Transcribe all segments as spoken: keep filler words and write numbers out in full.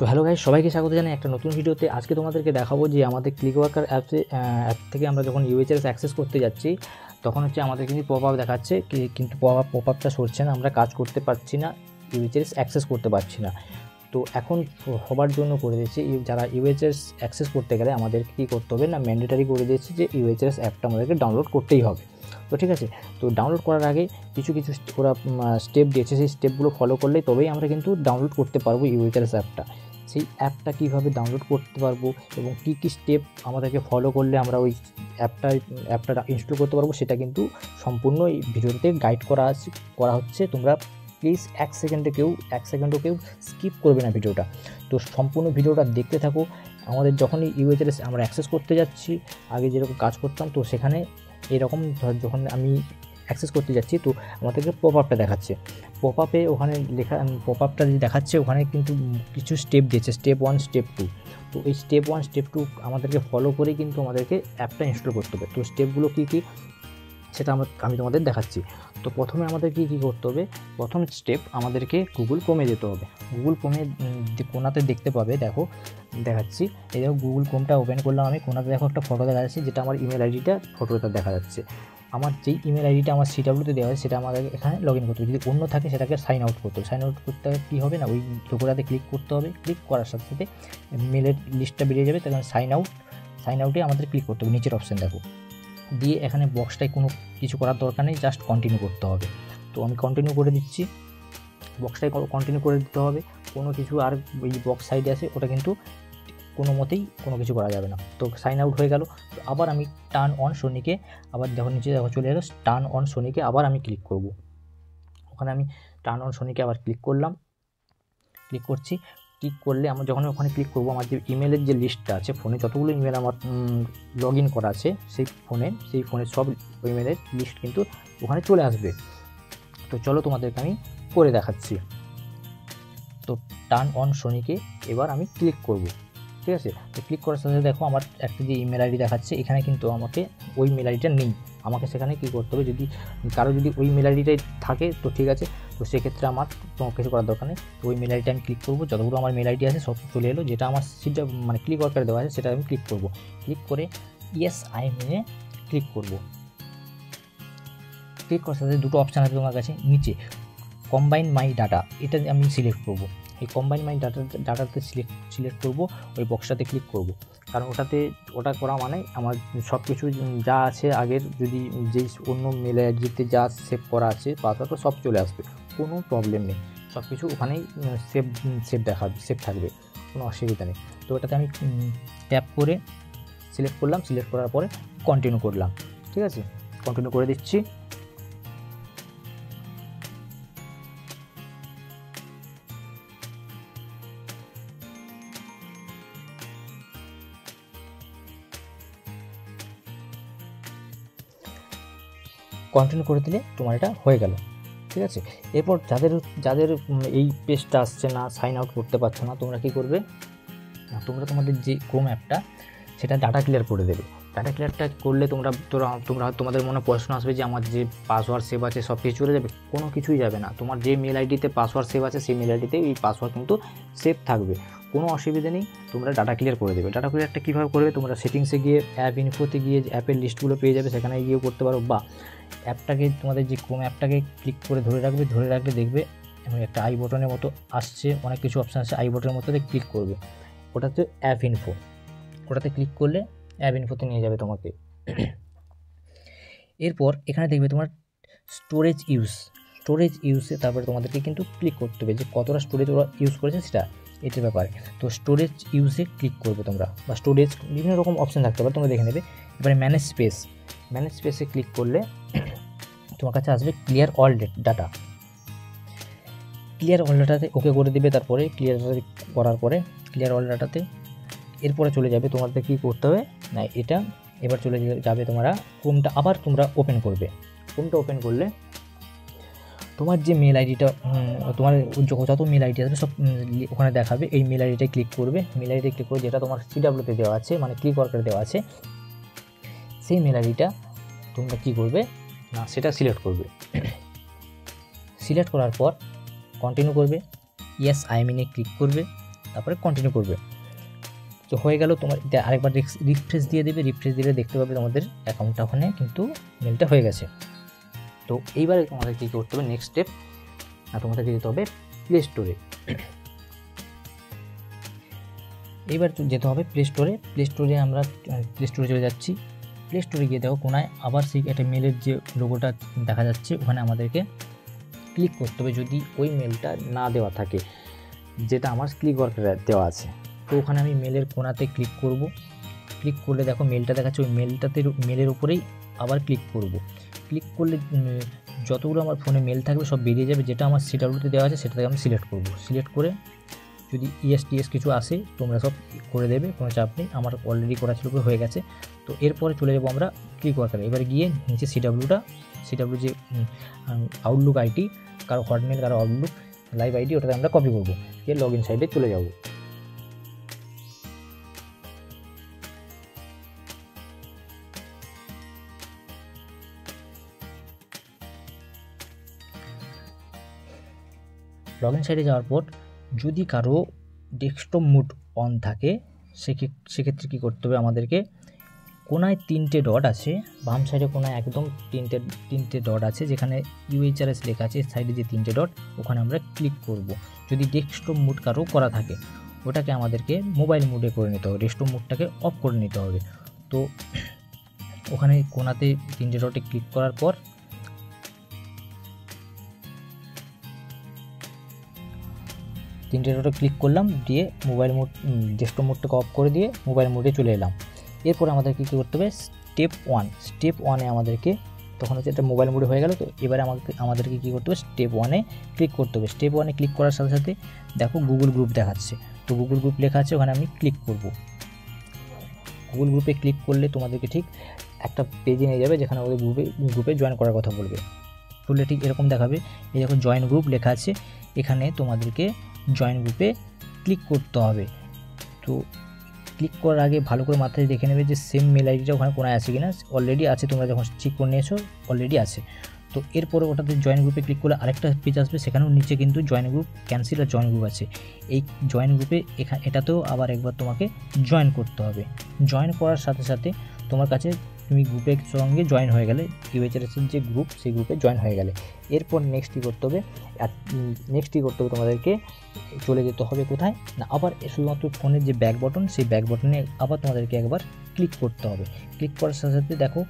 So hello guys सबाइके स्वागत जानाई एक नतून भिडियोते। आज के तोमादेरके देखाबो जे आमादेर क्लिकवर्कर ऐप ऐप थेके आमरा जखन यूएचआरएस एक्सेस करते जाच्छि तखन हच्छे आमादेर किन्तु पपआप देखाচ্ছে किन्तु पपआप पपआपटा সরছে না, আমরা কাজ করতে পারছি না, ইউএচআরএস অ্যাক্সেস করতে পারছি না। তো এখন সবার জন্য করে দিয়েছি যারা ইউএচআরএস অ্যাক্সেস করতে গেলে আমাদেরকে কি করতে হবে না ম্যান্ডেটরি করে দিয়েছি যে ইউএচআরএস অ্যাপটা আমাদেরকে ডাউনলোড করতেই হবে। तो ठीक है, तो डाउनलोड करार आगे किछु किछु स्टेप दिएছে, সেই স্টেপগুলো ফলো করলে তবেই আমরা কিন্তু ডাউনলোড করতে পারবো ইউএচআরএস অ্যাপটা। সেই অ্যাপটা কিভাবে ডাউনলোড করতে পারবো এবং কি কি স্টেপ আমাদেরকে ফলো করলে আমরা ওই অ্যাপটা অ্যাপটা ইনস্টল করতে পারবো সেটা কিন্তু সম্পূর্ণ এই ভিডিওতে গাইড করা আছে করা হচ্ছে। তোমরা প্লিজ এক সেকেন্ডে কেউ এক সেকেন্ডও কেউ স্কিপ করবে না ভিডিওটা, তো সম্পূর্ণ ভিডিওটা দেখতে থাকো। আমাদের যখনই ইউএচআরএস আমরা অ্যাক্সেস করতে যাচ্ছি আগে যেরকম কাজ করতাম তো সেখানে এরকম যখন আমি অ্যাক্সেস করতে যাচ্ছি তো আমাদেরকে পপআপটা দেখাচ্ছে। পপআপে ওখানে লেখা পপআপটা যে দেখাচ্ছে ওখানে কিন্তু কিছু স্টেপ দিয়েছে, স্টেপ ওয়ান স্টেপ টু। তো এই স্টেপ ওয়ান স্টেপ টু আমাদেরকে ফলো করে কিন্তু আমাদেরকে অ্যাপটা ইনস্টল করতে হবে। তো স্টেপগুলো কী কী সেটা আমরা আমি তোমাদের দেখাচ্ছি। তো প্রথমে আমাদের কী কী করতে হবে, প্রথম স্টেপ আমাদেরকে গুগল ক্রোমে যেতে হবে। গুগল ক্রোমে কোনাতে দেখতে পাবে, দেখো দেখাচ্ছি, এই দেখো গুগল ক্রোমটা ওপেন করলাম আমি, কোনাতে দেখো একটা ফটো দেখা যাচ্ছে যেটা আমার ইমেল আইডিটা ফটোটা দেখা যাচ্ছে। আমার যেই ইমেল আইডিটা আমার সিডাব্লিউতে দেওয়া হয় সেটা আমাদের এখানে লগ ইন করতে হবে, যদি অন্য থাকে সেটাকে সাইন আউট করতে হবে। সাইন আউট করতে কী হবে না ওই লোকোটাতে ক্লিক করতে হবে, ক্লিক করার সাথে সাথে মেলের লিস্টটা বেরিয়ে যাবে, তখন সাইন আউট সাইন আউটে আমাদের ক্লিক করতে হবে। নিচের অপশান দেখো দিয়ে এখানে বক্সটায় কোনো কিছু করার দরকার নেই, জাস্ট কন্টিনিউ করতে হবে। তো আমি কন্টিনিউ করে দিচ্ছি, বক্সটায় কন্টিনিউ করে দিতে হবে, কোনো কিছু আর ওই বক্স সাইডে আছে ওটা কিন্তু কোনো মতেই কোনো কিছু করা যাবে না। তো সাইন আউট হয়ে গেল, তো আবার আমি টার্ন অন সোনিকে আবার যখন নিচে যখন চলে এলো টার্ন অন সোনিকে আবার আমি ক্লিক করব। ওখানে আমি টার্ন অন সোনিকে আবার ক্লিক করলাম, ক্লিক করছি, ক্লিক করলে আমরা যখন ওখানে ক্লিক করব আমার যে ইমেলের যে লিস্টটা আছে ফোনে যতগুলো ইমেল আমার লগ ইন করা আছে সেই ফোনে সেই ফোনের সব ইমেলের লিস্ট কিন্তু ওখানে চলে আসবে। তো চলো তোমাদেরকে আমি করে দেখাচ্ছি। তো টার্ন অন সোনিকে এবার আমি ক্লিক করব, ঠিক আছে। তো ক্লিক করার সাথে দেখো আমার একটা যে ইমেল আইডি দেখাচ্ছে এখানে কিন্তু আমাকে ওই ইমেল আইডিটা নেই, আমাকে সেখানে কী করতে হবে যদি কারো যদি ওই ইমেল আইডিটাই থাকে তো ঠিক আছে, তো সেক্ষেত্রে আমার তোমার কিছু করার দরকার নেই। তো ওই মেল আইডিটা আমি ক্লিক করবো, যতগুলো আমার মেল আইডি আছে সব চলে এলো, যেটা আমার সেটা মানে ক্লিকওয়ার্কারে দেওয়া আছে সেটা আমি ক্লিক করব, ক্লিক করে yes I am a click করব। ক্লিক করার সাথে দুটো অপশান আছে তোমার কাছে, নিচে কম্বাইন মাই ডাটা এটা আমি সিলেক্ট করব। এই কম্বাইন মাই ডাটা ডাটাতে সিলেক্ট সিলেক্ট করবো, ওই বক্সটাতে ক্লিক করব, কারণ ওটাতে ওটা করা মানে আমার সব কিছু যা আছে আগের যদি যেই অন্য মেল আইডিতে যা সেভ করা আছে পাসওয়ার্ড সব চলে আসবে, কোনো প্রবলেম নেই, সব কিছু ওখানেই সেভ সেভ দেখাবে সেভ থাকবে, কোনো অসুবিধা নেই। তো ওটাতে আমি ট্যাপ করে সিলেক্ট করলাম, সিলেক্ট করার পরে কন্টিনিউ করলাম, ঠিক আছে, কন্টিনিউ করে দিচ্ছি। কন্টিনিউ করে দিলে তোমার এটা হয়ে গেল, ঠিক আছে। এরপর যাদের যাদের এই পেজটা আসছে না, সাইন আউট করতে পারছো না, তোমরা কী করবে না তোমরা তোমাদের যে ক্রোম অ্যাপটা সেটা ডাটা ক্লিয়ার করে দেবে। ডাটা ক্লিয়ারটা করলে তোমরা তোরা তোমরা তোমাদের মনে প্রশ্ন আসবে যে আমার যে পাসওয়ার্ড সেভ আছে সব কিছু চলে যাবে, কোনো কিছুই যাবে না। তোমার যে মেল আইডিতে পাসওয়ার্ড সেভ আছে সেই মেল আইডিতে এই পাসওয়ার্ড কিন্তু সেভ থাকবে, কোনো অসুবিধা নেই। তোমরা ডাটা ক্লিয়ার করে দেবে। ডাটা ক্লিয়ারটা কীভাবে করবে, তোমরা সেটিংসে গিয়ে অ্যাপ ইনফোতে গিয়ে অ্যাপের লিস্টগুলো পেয়ে যাবে, সেখানে গিয়ে করতে পারো, বা অ্যাপটাকে তোমাদের যে ক্রোম অ্যাপটাকে ক্লিক করে ধরে রাখবে, ধরে রাখলে দেখবে একটা আই বটনের মতো আসছে, অনেক কিছু অপশান আছে, আই বটনের মতো ক্লিক করবে, ওটাতে অ্যাপ ইনফো, ওটাতে ক্লিক করলে অ্যাপ ইনফোতে নিয়ে যাবে তোমাকে। এরপর এখানে দেখবে তোমার স্টোরেজ ইউজ, স্টোরেজ ইউজে তারপরে তোমাদেরকে কিন্তু ক্লিক করতে হবে যে কতটা স্টোরেজ ওরা ইউজ করেছে সেটা এটার ব্যাপারে। তো স্টোরেজ ইউজে ক্লিক করবে তোমরা, বা স্টোরেজ বিভিন্ন রকম অপশান থাকতে পারে, তোমরা দেখে নেবে। এবারে ম্যানেজ স্পেস, ম্যানেজ স্পেসে ক্লিক করলে তোমার কাছে আসবে clear all data, clear all ডাটাতে ওকে করে দেবে। তারপরে ক্লিয়ার করার পরে ক্লিয়ার অল ডাটাতে এরপরে চলে যাবে তোমাদের কী করতে হবে না এটা এবার চলে যাবে তোমরা ক্রোমটা আবার তোমরা ওপেন করবে। ক্রোমটা ওপেন করলে তোমার যে মেল আইডিটা তোমার যত মেল আইডি আছে সব ওখানে দেখাবে, এই মেল আইডিটায় ক্লিক করবে। মেল আইডিতে ক্লিক করে যেটা তোমার সিডাব্লিউতে দেওয়া আছে মানে ক্লিকওয়ার্কারে দেওয়া আছে সেই মেল আইডিটা তোমরা কী করবে না সেটা সিলেক্ট করবে। সিলেক্ট করার পর কন্টিনিউ করবে, ইয়েস আই এম ইনে ক্লিক করবে। তারপরে কন্টিনিউ করবে। তো হয়ে গেল, তোমার আরেকবার রিফ্রেশ দিয়ে দেবে, রিফ্রেশ দিলে দেখতে পাবে তোমাদের অ্যাকাউন্টটা ওখানে কিন্তু মেলটা হয়ে গেছে। তো এইবারে তোমাদের কী করতে হবে নেক্সট স্টেপ, আর তোমাদেরকে যেতে হবে প্লে স্টোরে। এইবার যেতে হবে প্লে স্টোরে, প্লে স্টোরে আমরা প্লে স্টোরে চলে যাচ্ছি। প্লে স্টোরে গিয়ে দেখো কোনায় আবার সেই একটা মেলের যে লোগোটা দেখা যাচ্ছে ওখানে আমাদেরকে ক্লিক করতে হবে যদি ওই মেলটা না দেওয়া থাকে, যেটা আমার ক্লিকওয়ার্কারে দেওয়া আছে। তো ওখানে আমি মেলের কোনাতে ক্লিক করব, ক্লিক করলে দেখো মেলটা দেখাচ্ছে, ওই মেলটাতে মেলের উপরেই আবার ক্লিক করব। ক্লিক করলে যতগুলো আমার ফোনে মেল থাকবে সব বেরিয়ে যাবে, যেটা আমার সিডাব্লুতে দেওয়া আছে সেটাকে আমি সিলেক্ট করব। সিলেক্ট করে যদি ইএস টিএস কিছু আসে তোমরা সব করে দেবে, কোনো চাপ নেই, আমার অলরেডি করা ছিল হয়ে গেছে। তো এরপরে চলে যাবো আমরা ক্লিকওয়ার্কারে। এবার গিয়ে নিচে সিডাব্লুটা সিডাব্লু যে আউটলুক আইডি, কারো হটমেল কারো আউটলুক লাইভ আইডি, ওটাতে আমরা কপি করবো, এর লগ ইন সাইডে চলে যাবো। লগ ইন সাইডে যাওয়ার পর যদি কারো ডেস্কটপ মুড অন থাকে সেক্ষেত্রে কী করতে হবে আমাদেরকে, কোনায় তিনটে ডট আছে, বাম সাইডে কোনায় একদম তিনটে তিনটে ডট আছে যেখানে ইউএইচআরএস লেখা আছে, সাইডে যে তিনটে ডট ওখানে আমরা ক্লিক করব। যদি ডেস্কটপ মুড কারো করা থাকে ওটাকে আমাদেরকে মোবাইল মুডে করে নিতে হবে, ডেস্কটপ মুডটাকে অফ করে নিতে হবে। তো ওখানে কোনাতে তিনটে ডটে ক্লিক করার পর তিনটে ডটে ক্লিক করলাম, দিয়ে মোবাইল মোড ডেস্কটপ মোডটাকে অফ করে দিয়ে মোবাইল মোডে চলে এলাম। এরপর আমাদেরকে কী করতে হবে স্টেপ ওয়ান, স্টেপ ওয়ানে আমাদেরকে তখন হচ্ছে এটা মোবাইল মোডে হয়ে গেল। তো এবারে আমাকে আমাদেরকে কী করতে হবে স্টেপ ওয়ানে ক্লিক করতে হবে। স্টেপ ওয়ানে ক্লিক করার সাথে সাথে দেখো গুগল গ্রুপ দেখাচ্ছে, তো গুগল গ্রুপ লেখা আছে ওখানে আমি ক্লিক করব। গুগল গ্রুপে ক্লিক করলে তোমাদেরকে ঠিক একটা পেজে নিয়ে যাবে যেখানে ওদের গ্রুপে গ্রুপে জয়েন করার কথা বলবে, করলে ঠিক এরকম দেখাবে। এই যখন জয়েন গ্রুপ লেখা আছে এখানে তোমাদেরকে জয়েন গ্রুপে ক্লিক করতে হবে। তো ক্লিক করার আগে ভালো করে মাথায় দেখে নেবে যে সেম মেল আইডিটা ওখানে কোনায় আছে কিনা, অলরেডি আছে, তোমরা যখন চেক করে নিয়েছো অলরেডি আছে। তো এরপরে ওটাতে জয়েন গ্রুপে ক্লিক করলে আরেকটা পেজ আসবে, সেখানেও নিচে কিন্তু জয়েন গ্রুপ ক্যান্সেল আর জয়েন গ্রুপ আছে। এই জয়েন গ্রুপে এখানে এটাতেও আবার একবার তোমাকে জয়েন করতে হবে। জয়েন করার সাথে সাথে তোমার কাছে তুমি গ্রুপের সঙ্গে জয়েন হয়ে গেলে, ইউএইচআরএসের যে গ্রুপ সেই গ্রুপে জয়েন হয়ে গেলে এরপর নেক্সট কী করতে হবে, নেক্সট কী করতে হবে তোমাদেরকে চলে যেতে হবে কোথায় না, আবার শুধুমাত্র ফোনের যে ব্যাক বটন সেই ব্যাক বটনে আবার তোমাদেরকে একবার ক্লিক করতে হবে। ক্লিক করার সাথে সাথে দেখো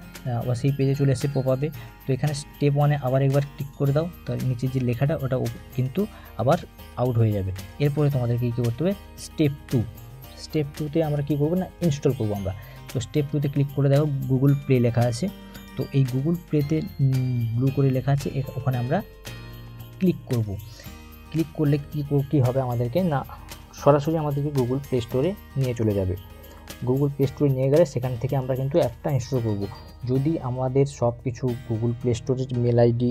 আবার সেই পেজে চলে এসে পপ আপ। তো এখানে স্টেপ ওয়ানে আবার একবার ক্লিক করে দাও, তার নিচে যে লেখাটা ওটা কিন্তু আবার আউট হয়ে যাবে। এরপরে তোমাদেরকে কী করতে হবে স্টেপ টু, স্টেপ টুতে আমরা কী করবো না ইনস্টল করবো আমরা। তো স্টেপ টুতে ক্লিক করে দেখো গুগল প্লে লেখা আছে, তো এই গুগল প্লেতে ব্লু করে লেখা আছে, ওখানে আমরা ক্লিক করব। ক্লিক করলে কী কী হবে আমাদেরকে না সরাসরি আমাদেরকে গুগল প্লে স্টোরে নিয়ে চলে যাবে। গুগল প্লে স্টোরে নিয়ে গেলে সেখান থেকে আমরা কিন্তু অ্যাপটা ইনস্টল করব। যদি আমাদের সব কিছু গুগল প্লে স্টোরের মেল আইডি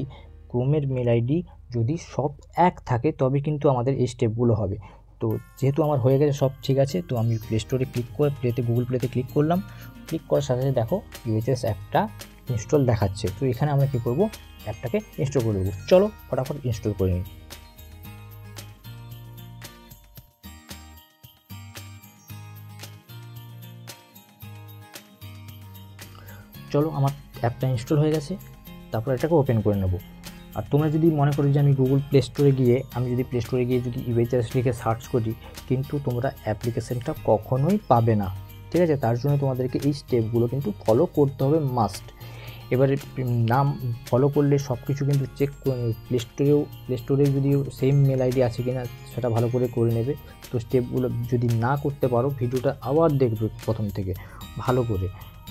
ক্রোমের মেল আইডি যদি সব এক থাকে তবে কিন্তু আমাদের এই স্টেপগুলো হবে। তো যেহেতু আমার হয়ে গেছে সব ঠিক আছে, তো আমি প্লে স্টোরে ক্লিক করে প্লেতে গুগল প্লেতে ক্লিক করলাম। ক্লিক করার সাথে সাথে দেখো ইউএইচআরএস অ্যাপটা ইনস্টল দেখাচ্ছে। তো এখানে আমরা কী করব অ্যাপটাকে ইনস্টল করে দেবো। চলো ফটাফট ইনস্টল করে নিই। চলো আমার অ্যাপটা ইনস্টল হয়ে গেছে, তারপর এটাকে ওপেন করে নেব। আর তোমরা যদি মনে করো যে আমি গুগল প্লে স্টোরে গিয়ে আমি যদি প্লে স্টোরে গিয়ে যদি ইউএইচআরএস লিখে সার্চ করি কিন্তু তোমরা অ্যাপ্লিকেশানটা কখনোই পাবে না, ঠিক আছে? তার জন্য তোমাদেরকে এই স্টেপগুলো কিন্তু ফলো করতে হবে মাস্ট। এবারে নাম ফলো করলে সব কিছু কিন্তু চেক করে নেবে, প্লে স্টোরেও প্লে স্টোরে যদি সেম মেল আইডি আছে কিনা সেটা ভালো করে করে নেবে। তো স্টেপগুলো যদি না করতে পারো ভিডিওটা আবার দেখবে প্রথম থেকে, ভালো করে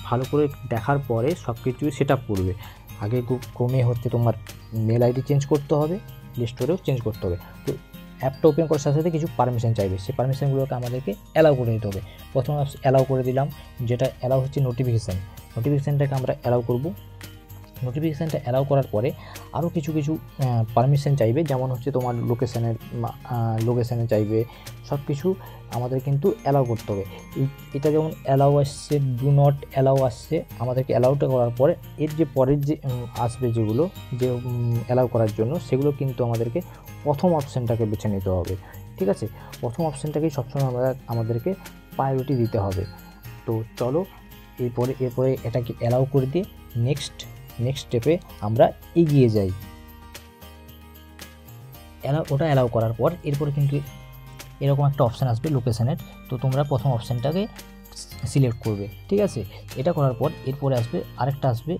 ভালো করে দেখার পরে সব কিছু সেট আপ করবে। আগে ক্রমে হচ্ছে তোমার মেল আইডি চেঞ্জ করতে হবে, প্লে স্টোরেও চেঞ্জ করতে হবে। তো অ্যাপটা ওপেন করার সাথে সাথে কিছু পারমিশন চাইবে, সেই পারমিশনগুলোকে আমাদেরকে অ্যালাউ করে দিতে হবে। প্রথমে অ্যালাউ করে দিলাম, যেটা অ্যালাউ হচ্ছে নোটিফিকেশান, নোটিফিকেশানটাকে আমরা অ্যালাউ করব। নোটিফিকেশানটা অ্যালাউ করার পরে আরও কিছু কিছু পারমিশন চাইবে, যেমন হচ্ছে তোমার লোকেশানের লোকেশানে চাইবে, সব কিছু আমাদের কিন্তু অ্যালাউ করতে হবে। এটা যেমন অ্যালাউ আসছে, ডু নট অ্যালাউ আসছে, আমাদেরকে অ্যালাউটা করার পরে এর যে পরের যে আসবে যেগুলো যে অ্যালাউ করার জন্য সেগুলো কিন্তু আমাদেরকে প্রথম অপশানটাকে বেছে নিতে হবে। ठीक है प्रथम अपशनटाके सब समय हमें प्रायोरिटी दीते हैं। तो चलो एरपर एरपर एटा के अलाउ कर दिए नेक्स्ट नेक्स्ट स्टेपे आमरा एगिए जाई। एलाउ ओटा एलाउ करार पर एरपर किन्तु एरकम एक अपशन आसबे लोकेशनेर। तो तुम्हारा प्रथम अपशनटाके सिलेक्ट करबे ठीक है। एटा करार पर एरपर आसबे आरेकटा आसबे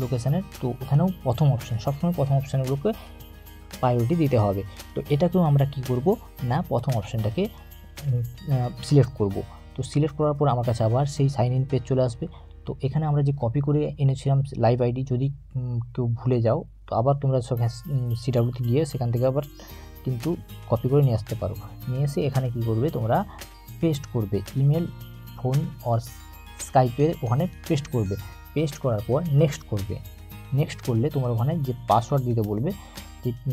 लोकेशनेर। तो ओखानेও प्रथम अपशन सब समय प्रथम अपशनগুলোকে प्रायोरिटी दीते हैं। तो एटाকেও আমরা কি করব না প্রথম অপশনটাকে সিলেক্ট করব। तो सिलेक्ट करार पर আমার কাছে আবার সেই সাইন ইন পেজ চলে আসবে। তো এখানে আমরা যে কপি করে এনেছিলাম লাইভ আইডি যদি কেউ ভুলে যাও তো আবার তোমরা সিডাব্লিউতে গিয়ে সেখান থেকে আবার কিন্তু কপি করে নিয়ে আসতে পারো। নিয়ে এসে এখানে কি করবে তোমরা পেস্ট করবে ইমেল ফোন অর স্কাইপে ওখানে পেস্ট করবে। পেস্ট করার পর নেক্সট করবে। নেক্সট করলে তোমার ওখানে যে পাসওয়ার্ড দিতে বলবে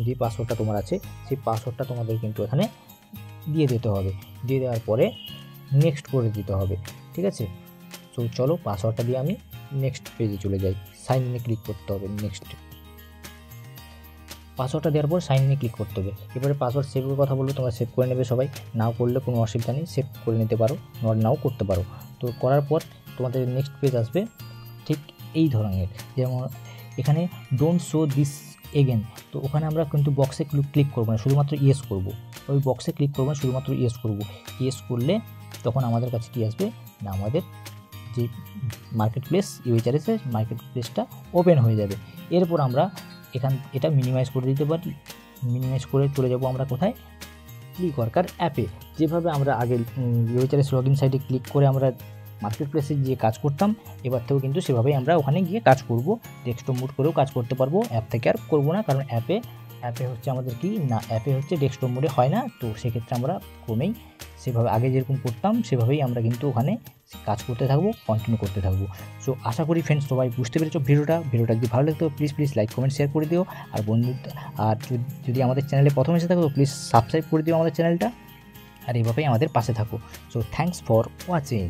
যে পাসওয়ার্ডটা তোমার আছে সেই পাসওয়ার্ডটা তোমাদের কিন্তু এখানে দিয়ে দিতে হবে। দিয়ে দেওয়ার পরে নেক্সট করে দিতে হবে ঠিক আছে। তো চলো পাসওয়ার্ডটা দিয়ে আমি নেক্সট পেজে চলে যাই। সাইন ইনে ক্লিক করতে হবে। নেক্সট পাসওয়ার্ডটা দেওয়ার পর সাইন ইনে ক্লিক করতে হবে। এবারে পাসওয়ার্ড সেভের কথা বললে তোমরা সেভ করে নেবে সবাই, নাও করলে কোনো অসুবিধা নেই, সেভ করে নিতে পারো নট নাও করতে পারো। তো করার পর তোমাদের নেক্সট পেজ আসবে ঠিক এই ধরনের, যেমন এখানে ডোন্ট শো দিস এগেন। তো ওখানে আমরা কিন্তু বক্সে ক্লিক করব না, শুধুমাত্র ইয়েস করব। ওই বক্সে ক্লিক করব না, শুধুমাত্র ইয়েস করব। ইয়েস করলে তখন আমাদের কাছে কি আসবে না আমাদের যে মার্কেট প্লেস ইউএইচআরএস এর মার্কেট প্লেসটা ওপেন হয়ে যাবে। এরপর আমরা এখান এটা মিনিমাইজ করে দিতে পারি। মিনিমাইজ করে চলে যাব আমরা কোথায় ক্লিকওয়ার্কার অ্যাপে। যেভাবে আমরা আগে ইউএইচআরএস লগইন সাইটে ক্লিক করে আমরা মার্কেট প্লেসে গিয়ে কাজ করতাম এবার থেকেও কিন্তু সেভাবেই আমরা ওখানে গিয়ে কাজ করব। ডেস্কটপ মোড করেও কাজ করতে পারবো, অ্যাপ থেকে আর করবো না, কারণ অ্যাপে অ্যাপে হচ্ছে আমাদের কি না অ্যাপে হচ্ছে ডেস্কটপ মোডে হয় না। তো সেক্ষেত্রে আমরা ক্রমেই সেভাবে আগে যেরকম করতাম সেভাবেই আমরা কিন্তু ওখানে কাজ করতে থাকবো, কন্টিনিউ করতে থাকবো। সো আশা করি ফ্রেন্ডস সবাই বুঝতে পেরেছো ভিডিওটা। ভিডিওটা যদি ভালো লাগতো please please like comment share করে দিও। আর বন্ধু আর যদি আমাদের চ্যানেলে প্রথম এসে থাকো প্লিজ সাবস্ক্রাইব করে দিও আমাদের চ্যানেলটা, আর এভাবেই আমাদের পাশে থাকো। So thanks for watching.